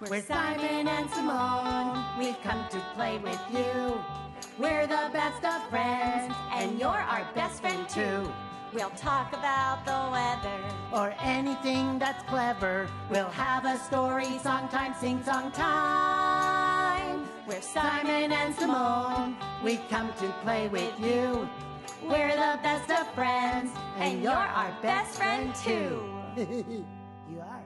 We're Simon and Simone. We've come to play with you. We're the best of friends, and you're our best friend too. We'll talk about the weather or anything that's clever. We'll have a story, song time, sing song time. We're Simon and Simone. We've come to play with you. We're the best of friends, and you're our best friend too. You are.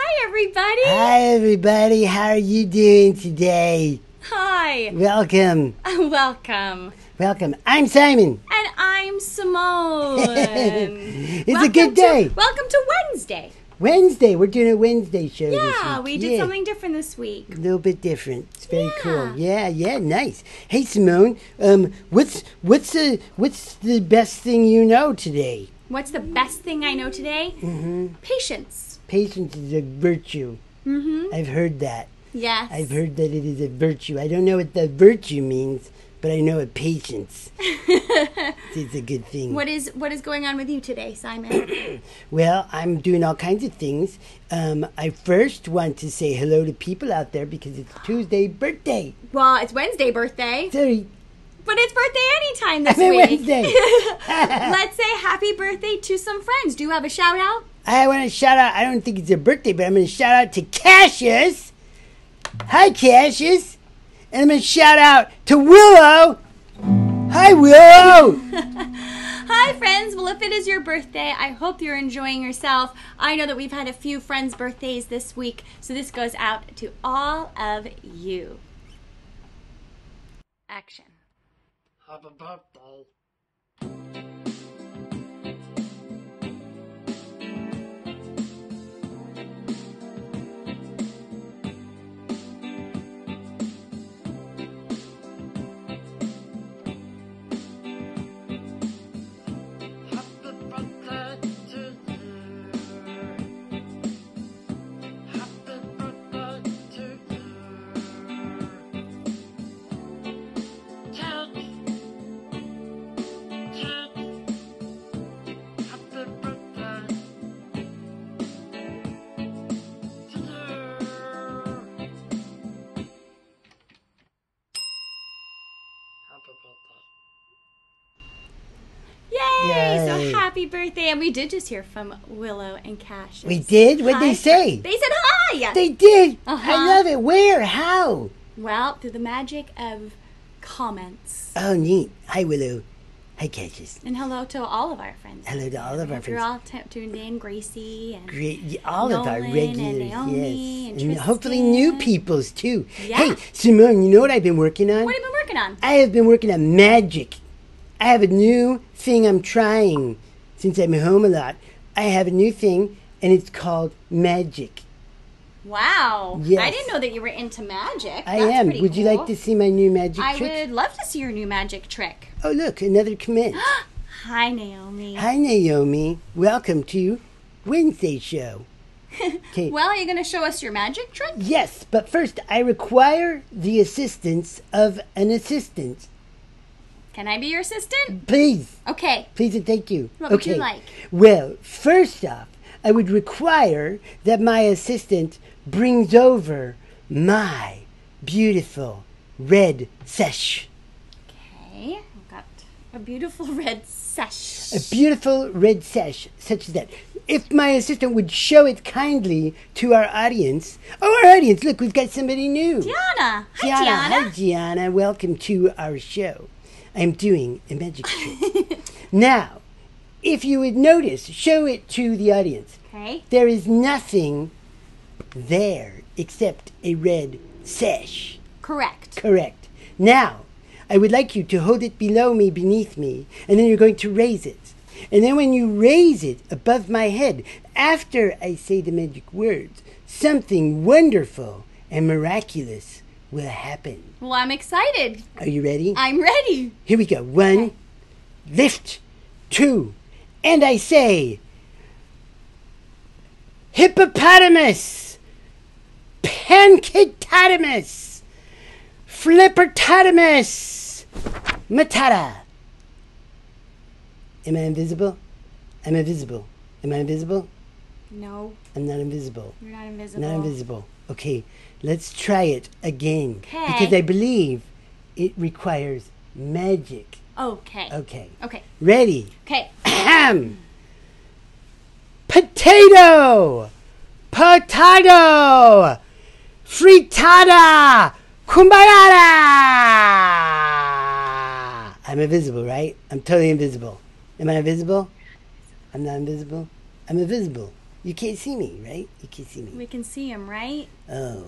Hi, everybody. Hi, everybody. How are you doing today? Hi. Welcome. Welcome. Welcome. I'm Simon. And I'm Simone. It's welcome a good day. Welcome to Wednesday. Wednesday. We're doing a Wednesday show this week. Yeah, we did something different this week. A little bit different. It's very cool. Yeah, yeah, nice. Hey, Simone, what's the best thing you know today? What's the best thing I know today? Mm-hmm. Patience. Patience is a virtue. Mm-hmm. I've heard that. Yes. I've heard that it is a virtue. I don't know what the virtue means, but I know it patience. It's a good thing. What is going on with you today, Simon? Well, I'm doing all kinds of things. I first want to say hello to people out there because it's Tuesday birthday. Well, it's Wednesday birthday. Sorry. But it's birthday anytime this week. Wednesday. Let's say happy birthday to some friends. Do you have a shout out? I want to shout out. I don't think it's a birthday, but I'm going to shout out to Cassius. Hi, Cassius. And I'm going to shout out to Willow. Hi, Willow. Hi, friends. Well, if it is your birthday, I hope you're enjoying yourself. I know that we've had a few friends' birthdays this week, so this goes out to all of you. Action. Have a birthday. Yay! So happy birthday. And we did just hear from Willow and Cash. We did? What'd they say? They said hi! They did! Uh-huh. I love it. Where? How? Well, through the magic of comments. Oh, neat. Hi, Willow. Hi, Cassius. And hello to all of our friends. Hello to all of our friends. You're all tuned in, Gracie and all Nolan of our regulars, and Naomi and hopefully new peoples, too. Yeah. Hey, Simone, you know what I've been working on? What have you been working on? I have been working on magic. I have a new thing I'm trying since I'm home a lot. I have a new thing, and it's called magic. Wow. Yes. I didn't know that you were into magic. That's pretty cool. Would you like to see my new magic trick? I would love to see your new magic trick. Oh, look, another commit. Hi, Naomi. Hi, Naomi. Welcome to Wednesday's show. Well, are you going to show us your magic trick? Yes, but first, I require the assistance of an assistant. Can I be your assistant? Please. Okay. Please and thank you. What would you like? Well, first off, I would require that my assistant brings over my beautiful red sash. Okay. I've got a beautiful red sash. A beautiful red sash, such as that. If my assistant would show it kindly to our audience. Oh, our audience, look, we've got somebody new. Gianna. Hi, Gianna. Hi, Gianna. Welcome to our show. I'm doing a magic trick. Now, if you would notice, show it to the audience. Okay. There is nothing there except a red sash. Correct. Correct. Now, I would like you to hold it below me, beneath me, and then you're going to raise it. And then when you raise it above my head, after I say the magic words, something wonderful and miraculous will happen. Well, I'm excited. Are you ready? I'm ready. Here we go. One, lift, two, and I say, hippopotamus, pancake-totamus, flipper-totamus, matata. Am I invisible? I'm invisible. Am I invisible? No. I'm not invisible. You're not invisible. Not invisible. Okay, let's try it again. Okay. Because I believe it requires magic. Okay. Okay. Okay. Ready? Okay. Ahem. Potato! Potato! Frittata! Kumbayara! I'm invisible, right? I'm totally invisible. Am I invisible? I'm not invisible. I'm invisible. You can't see me, right? You can't see me. We can see him, right? Oh.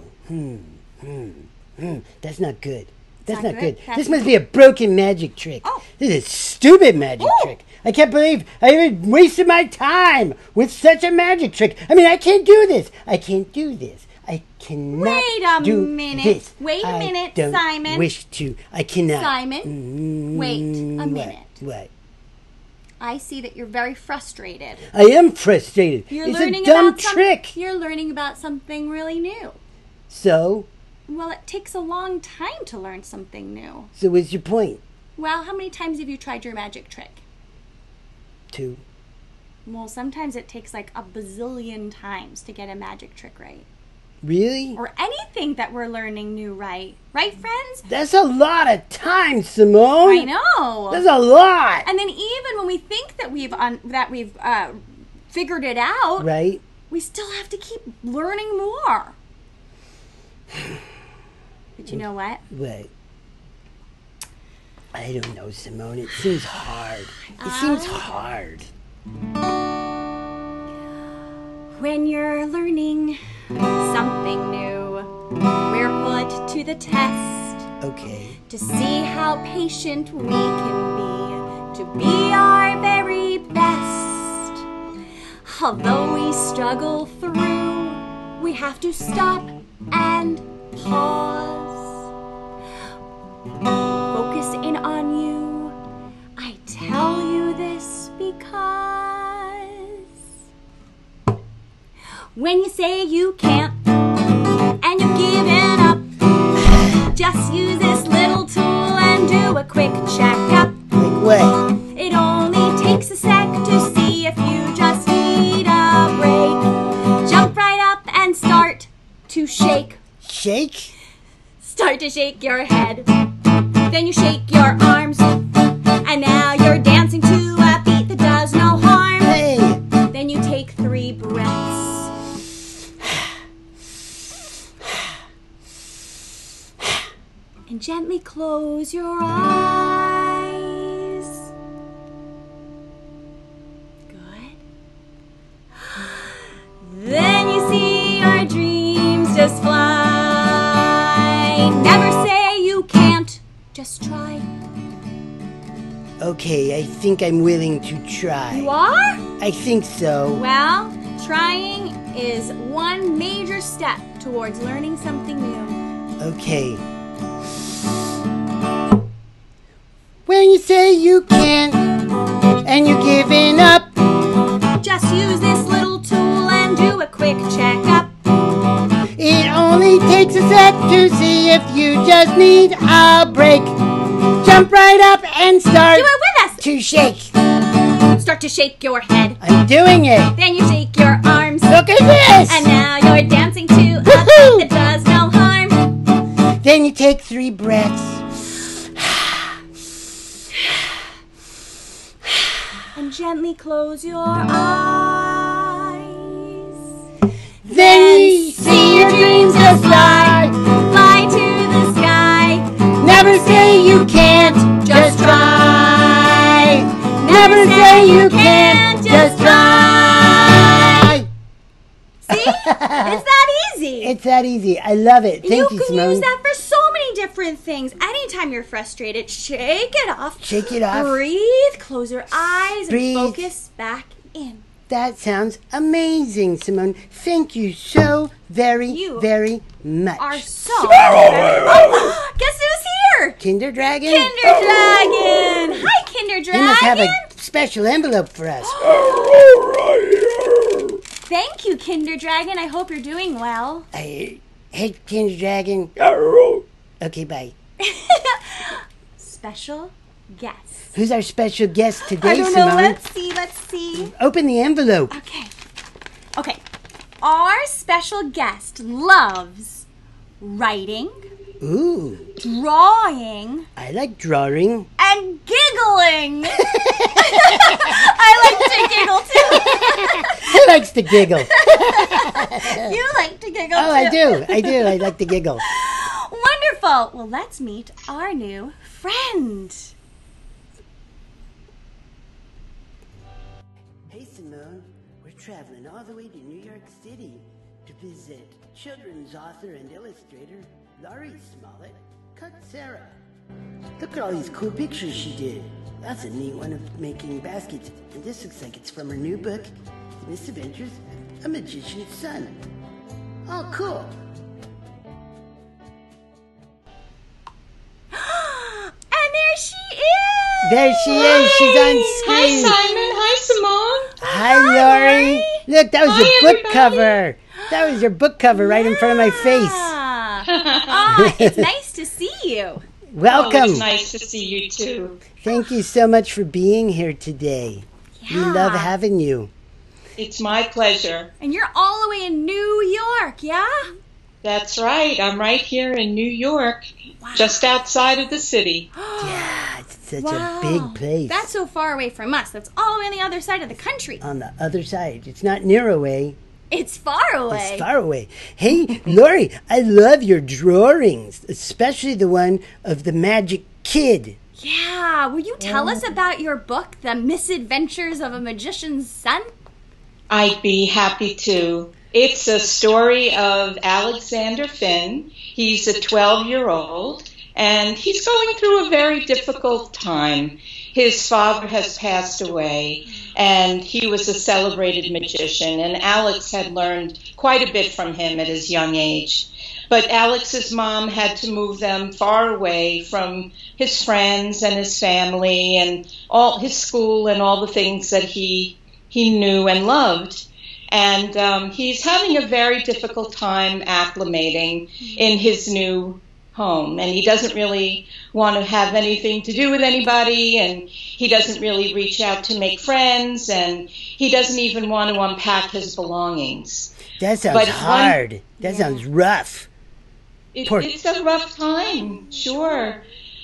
That's not good. That's not good. This must be a broken magic trick. Oh. This is a stupid magic trick. I can't believe I even wasted my time with such a magic trick. I mean, I can't do this. I can't do this. I cannot do this. Wait a minute. Wait a minute, Simon. I don't wish to. I cannot. Simon, wait a minute. What? I see that you're very frustrated. I am frustrated. It's a dumb trick. You're learning about something really new. So? Well, it takes a long time to learn something new. So what's your point? Well, how many times have you tried your magic trick? 2. Well, sometimes it takes like a bazillion times to get a magic trick right. Really? Or anything that we're learning new right. Right, friends? That's a lot of time, Simone. I know. That's a lot. And then even when we think that we've figured it out, right? We still have to keep learning more. But you know what? What? I don't know, Simone. It seems hard. When you're learning something new, we're put to the test. Okay. To see how patient we can be, to be our very best. Although we struggle through, we have to stop and pause. Focus in on you. I tell you this because when you say you can't and you've given up, just use this little tool and do a quick checkup. Quick way. It only takes a sec to see if you just need a break. Jump right up and start to shake. Shake? Start to shake your head. Then you shake your arms. And now you're dancing to a beat that does no harm. Hey. Then you take 3 breaths. And gently close your eyes. Good. Then you see your dreams just fly. Never say you can't, just try. Okay, I think I'm willing to try. You are? I think so. Well, trying is one major step towards learning something new. Okay. When you say you can't and you're giving up, just use this little tool and do a quick checkup. It only takes a sec to see if you just need a break. Jump right up and start to shake. Start to shake your head. I'm doing it. Then you shake your arms. Look at this. And now you're dancing to a beat that does no harm. Then you take 3 breaths. And gently close your eyes. Then you see your dreams just fly, fly to the sky. Never say you can't, just try. Never say you can't, just try. See? It's that easy. It's that easy. I love it. Thank you, Simone. You can use that for so many different things. Anytime you're frustrated, shake it off. Shake it off. Breathe. Close your eyes and focus back in. That sounds amazing, Simone. Thank you so very much. You are so guess who's here? Kinder Dragon. Kinder Dragon. Hi, Kinder Dragon. You must have a special envelope for us. Thank you, Kinder Dragon. I hope you're doing well. Hey, Kinder Dragon. Okay, bye. Special guest. Who's our special guest today, Simone? I don't know. Let's see. Open the envelope. Okay. Our special guest loves writing. Ooh. Drawing. I like drawing. And giggling. I like to giggle too. He likes to giggle. You like to giggle too. Oh, I do. I like to giggle. Wonderful. Well, let's meet our new friend. Hey, Simone. We're traveling all the way to New York City to visit children's author and illustrator Laurie Smollett Kutscera. Look at all these cool pictures she did. That's a neat one of making baskets. And this looks like it's from her new book, The Misadventures of a Magician's Son. Oh, cool. And there she is! There she is. She's on screen. Hi, Simon. Hi, Simone. Hi, Laurie. Look, that was your book cover. That was your book cover right in front of my face. Oh, it's nice to see you. Welcome. Oh, it's nice to see you too. Thank you so much for being here today. Yeah. We love having you. It's my pleasure. And you're all the way in New York, yeah? That's right. I'm right here in New York, just outside of the city. Yeah, it's such a big place. That's so far away from us. That's all the way on the other side of the country. On the other side. It's not near away. It's far away. It's far away. Hey, Laurie, I love your drawings, especially the one of the magic kid. Yeah. Will you tell us about your book, The Misadventures of a Magician's Son? I'd be happy to. It's a story of Alexander Finn. He's a 12-year-old, and he's going through a very difficult time. His father has passed away, and he was a celebrated magician, and Alex had learned quite a bit from him at his young age. But Alex's mom had to move them far away from his friends and his family and all his school and all the things that he knew and loved. And he's having a very difficult time acclimating in his new home, and he doesn't really want to have anything to do with anybody, and he doesn't really reach out to make friends, and he doesn't even want to unpack his belongings. That sounds hard. That sounds rough. It's a rough time, sure.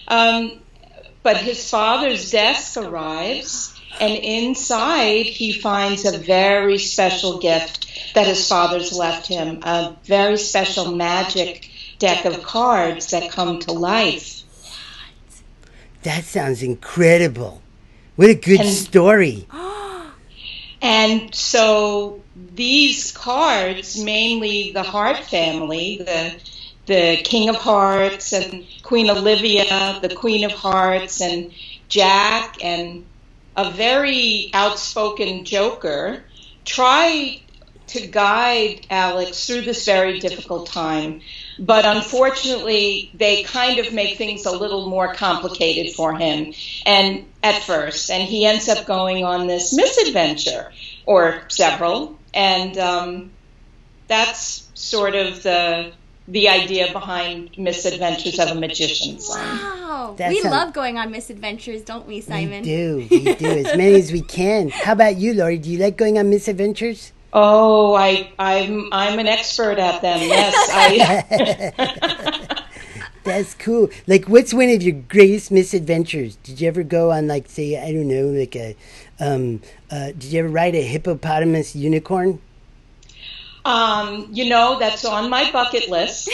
But his father's desk arrives, and inside he finds a very special gift that his father's left him, a very special magic deck of cards that come to life. That sounds incredible. What a good story. And so these cards, mainly the Hart family, the King of Hearts and Queen Olivia, the Queen of Hearts, and Jack, and a very outspoken Joker, try to guide Alex through this very difficult time. But unfortunately, they kind of make things a little more complicated for him and he ends up going on this misadventure, or several, and that's sort of the idea behind Misadventures of a Magician's Son. Wow. We love going on misadventures, don't we, Simon? We do, as many as we can. How about you, Laurie? Do you like going on misadventures? Oh, I'm an expert at them. Yes, I. That's cool. Like, what's one of your greatest misadventures? Did you ever go on, like, say, I don't know, like a, did you ever ride a hippopotamus unicorn? You know, that's on my bucket list.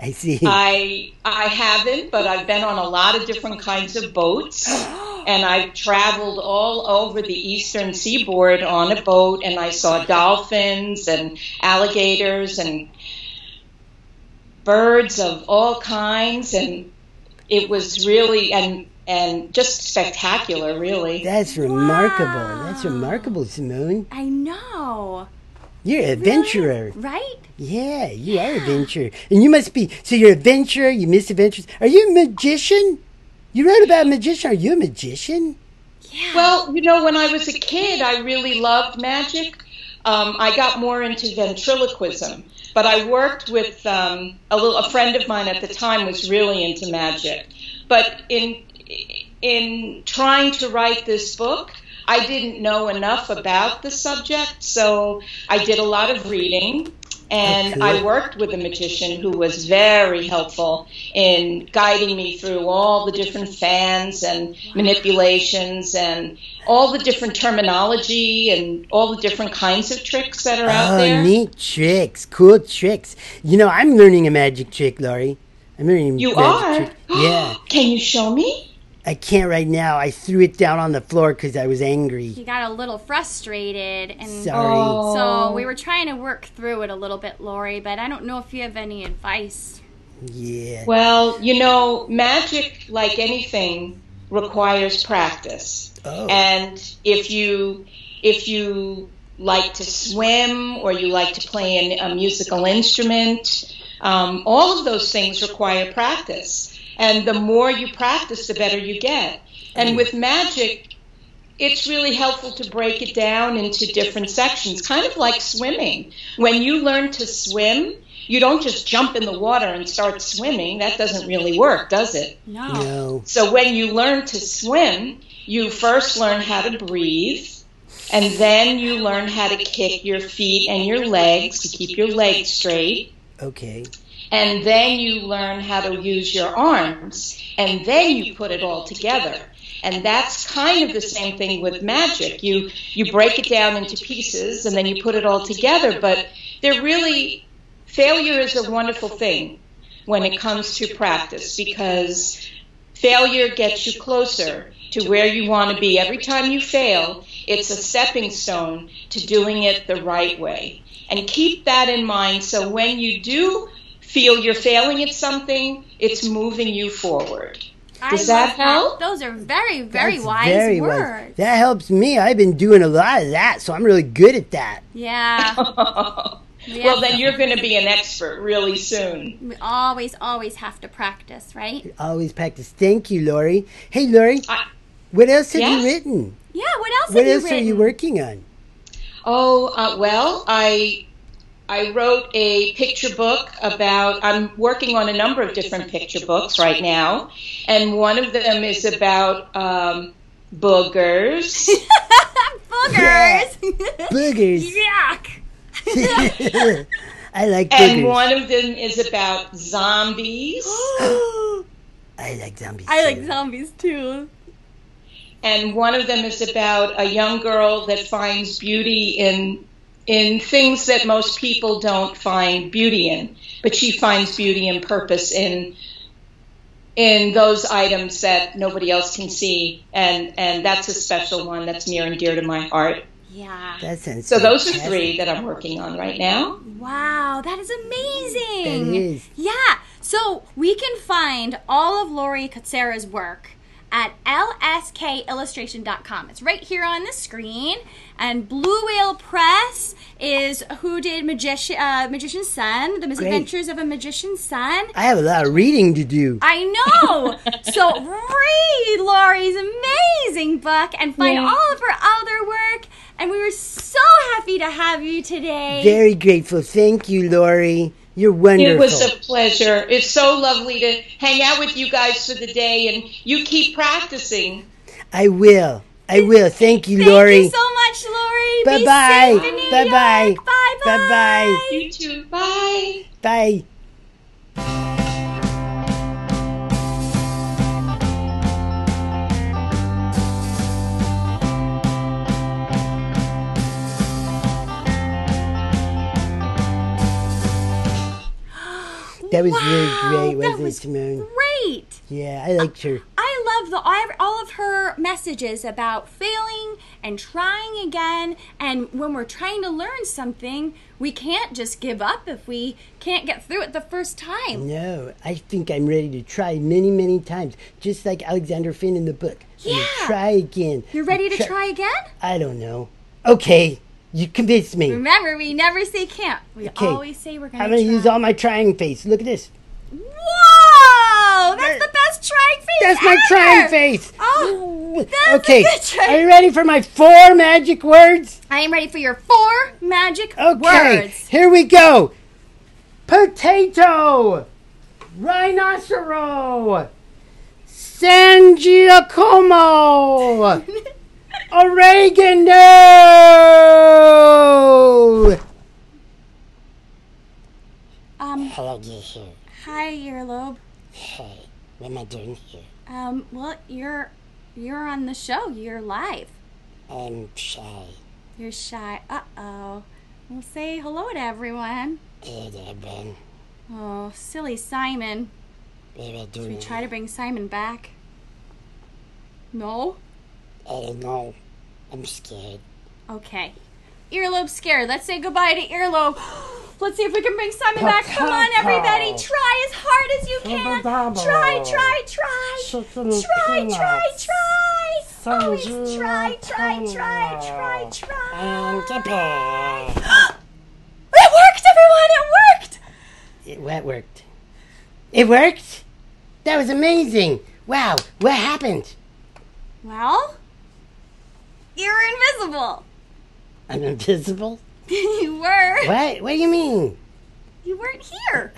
I see. I haven't, but I've been on a lot of different kinds of boats, and I've traveled all over the eastern seaboard on a boat, and I saw dolphins and alligators and birds of all kinds, and it was really and just spectacular, really. That's remarkable. Wow. That's remarkable, Simone. I know. You're an adventurer. Really? Right? Yeah, you are an adventurer. And you must be, so you're an adventurer, you misadventures. Are you a magician? You wrote about a magician. Are you a magician? Yeah. Well, you know, when I was a kid, I really loved magic. I got more into ventriloquism. But I worked with a friend of mine at the time was really into magic. But in in trying to write this book, I didn't know enough about the subject, so I did a lot of reading, and I worked with a magician who was very helpful in guiding me through all the different fans and manipulations and all the different terminology and all the different kinds of tricks that are out there. Oh, neat tricks, cool tricks. You know, I'm learning a magic trick, Laurie. I'm learning a magic trick. You are? Yeah. Can you show me? I can't right now. I threw it down on the floor because I was angry. He got a little frustrated. And sorry. So we were trying to work through it a little bit, Laurie, but I don't know if you have any advice. Yeah. Well, you know, magic, like anything, requires practice. Oh. And if you like to swim or you like to play a musical instrument, all of those things require practice. And the more you practice, the better you get. And with magic, it's really helpful to break it down into different sections, kind of like swimming. When you learn to swim, you don't just jump in the water and start swimming. That doesn't really work, does it? No. So when you learn to swim, you first learn how to breathe, and then you learn how to kick your feet and your legs to keep your legs straight. Okay. And then you learn how to use your arms, and then you put it all together. And that's kind of the same thing with magic. You break it down into pieces, and then you put it all together. But they're really, failure is a wonderful thing when it comes to practice, because failure gets you closer to where you want to be. Every time you fail, it's a stepping stone to doing it the right way. And keep that in mind, so when you do feel you're failing at something, it's moving you forward. Does that help? Those are very, very wise words. That helps me. I've been doing a lot of that, so I'm really good at that. Yeah. Well, then you're going to be an expert really soon. We always have to practice, right? Always practice. Thank you, Laurie. Hey, Laurie, what else have you written? Yeah, what else have you written? What else are you working on? Oh, well, I wrote a picture book about, I'm working on a number of different picture books right now, and one of them is about boogers. Boogers! Yeah. Boogers. Yuck! I like boogers. And one of them is about zombies. I like zombies too. I like zombies too. And one of them is about a young girl that finds beauty in things that most people don't find beauty in, but she finds beauty and purpose in those items that nobody else can see, and that's a special one that's near and dear to my heart. Yeah. That sounds so fantastic. Those are three that I'm working on right now. Wow, that is amazing. That is. Yeah. So we can find all of Laurie Kutscera's work at lskillustration.com. It's right here on the screen. And Blue Whale Press is who did Magician's Son, The Misadventures of a Magician's Son. I have a lot of reading to do. I know. So read Laurie's amazing book and find all of her other work. And we were so happy to have you today. Very grateful. Thank you, Laurie. You're wonderful. It was a pleasure. It's so lovely to hang out with you guys for the day, and you keep practicing. I will. I will. Thank you, Laurie. Thank you so much, Laurie. Bye-bye. Bye-bye. Bye-bye. Bye-bye. You too. Bye. Bye. That was really great, wasn't it, Simone? Great. Yeah, I liked her. I love all of her messages about failing and trying again. And when we're trying to learn something, we can't just give up if we can't get through it the first time. No, I think I'm ready to try many, many times, just like Alexander Finn in the book. Yeah. Try again. You're ready to try again? I don't know. Okay. You convinced me. Remember, we never say can't. We always say we're going to try. I'm going to use all my trying face. Look at this. Whoa! That's the best trying face ever! That's my trying face! Oh, that's a good trying. Are you ready for my 4 magic words? I am ready for your 4 magic words. Okay, here we go. Potato. Rhinocero. San Giacomo! Oregano! Hello, Gisha. Hi, Earlobe. Hey, what am I doing here? Well, you're on the show. You're live. I'm shy. You're shy. Uh-oh. Well, say hello to everyone. Hey there, Ben. Oh, silly Simon. Should we try to bring Simon back? No? I don't know. I'm scared. Okay. Earlobe's scared. Let's say goodbye to Earlobe. Let's see if we can bring Simon back. Come on, everybody. Try as hard as you can. Try. Always try. And goodbye. It worked, everyone. It worked. It worked? That was amazing. Wow, what happened? Well, you're invisible. I'm invisible? You were. What? What do you mean? You weren't here.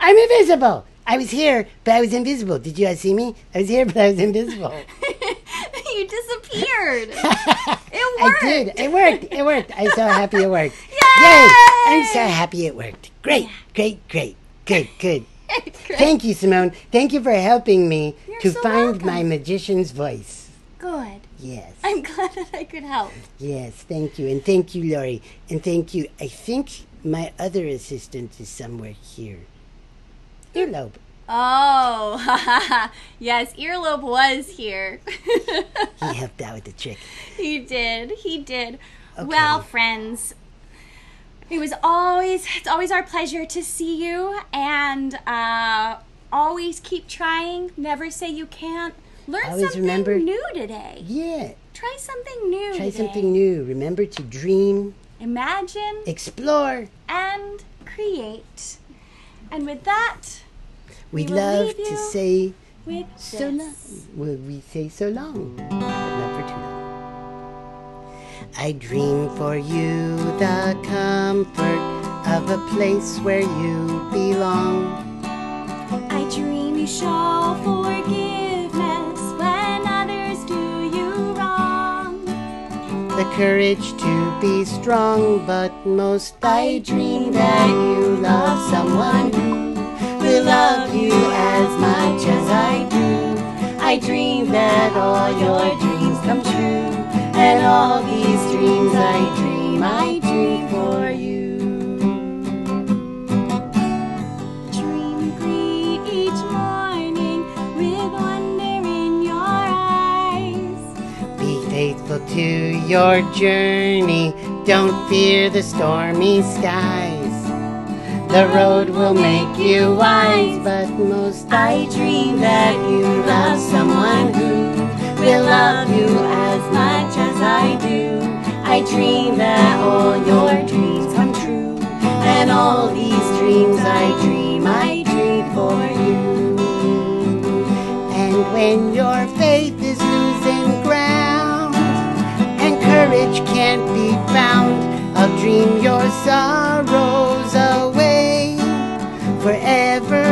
I'm invisible. I was here, but I was invisible. Did you guys see me? I was here, but I was invisible. You disappeared. It worked. I did. It worked. I'm so happy it worked. Yay! I'm so happy it worked. Great. Great. Thank you, Simone. Thank you for helping me to find my magician's voice. Good. Yes. I'm glad that I could help. Yes, thank you. And thank you, Laurie. And thank you. I think my other assistant is somewhere here. Earlobe. Oh, yes, Earlobe was here. He helped out with the trick. He did. Okay. Well, friends, it's always our pleasure to see you, and always keep trying. Never say you can't. Learn something new today. Yeah. Try something new today. Try something new. Remember to dream. Imagine. Explore. And create. And with that, we'd love to say so long. Will we say so long? But not for too long. I dream for you the comfort of a place where you belong. I dream you shall forgiveness when others do you wrong. The courage to be strong, but most I dream that you love someone who will love you as much as I do. I dream that all your dreams come true, and all these dreams I dream for you. Dream greet each morning with wonder in your eyes. Be faithful to your journey. Don't fear the stormy skies. The road will make you wise, but most I dream that you love someone who will love you as much as I do. I dream that all your dreams come true, and all these dreams I dream for you. And when your faith is losing ground, and courage can't be found, I'll dream your sorrows away forever.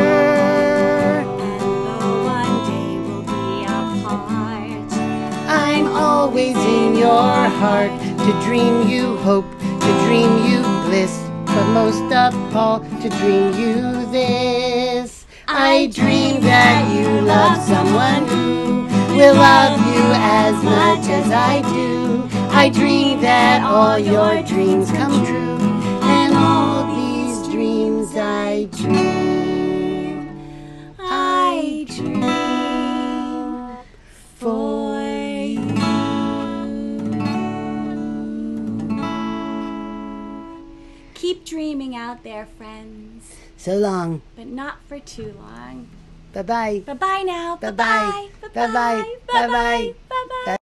And though one day we'll be apart, I'm always in your heart. To dream you hope, to dream you bliss, but most of all, to dream you this. I dream that you love someone who will love you as much as I do. I dream that all your dreams come true, and all these dreams I dream for you. Keep dreaming out there, friends. So long. But not for too long. Bye-bye. Bye-bye now. Bye-bye. Bye-bye. Bye-bye. Bye-bye.